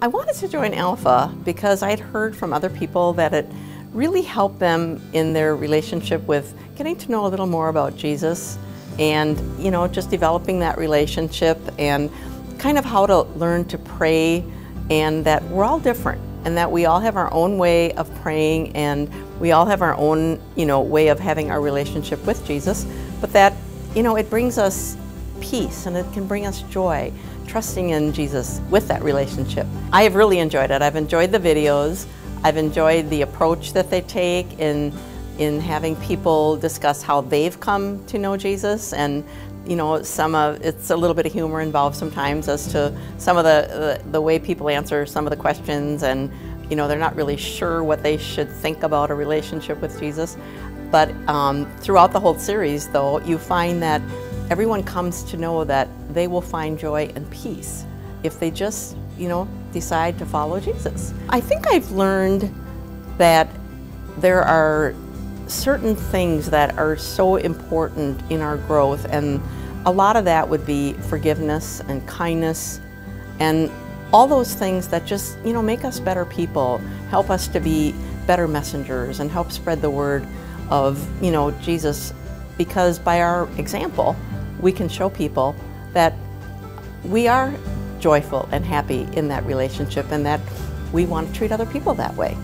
I wanted to join Alpha because I'd heard from other people that it really helped them in their relationship with getting to know a little more about Jesus and, you know, just developing that relationship and kind of how to learn to pray, and that we're all different and that we all have our own way of praying and we all have our own, you know, way of having our relationship with Jesus, but that, you know, it brings us peace and it can bring us joy, trusting in Jesus with that relationship. I have really enjoyed it. I've enjoyed the videos. I've enjoyed the approach that they take in having people discuss how they've come to know Jesus, and you know, it's a little bit of humor involved sometimes as to some of the way people answer some of the questions, and you know, they're not really sure what they should think about a relationship with Jesus. But throughout the whole series, though, you find that everyone comes to know that they will find joy and peace if they just, you know, decide to follow Jesus. I think I've learned that there are certain things that are so important in our growth, and a lot of that would be forgiveness and kindness and all those things that just, you know, make us better people, help us to be better messengers and help spread the word of, you know, Jesus, because by our example we can show people that we are joyful and happy in that relationship and that we want to treat other people that way.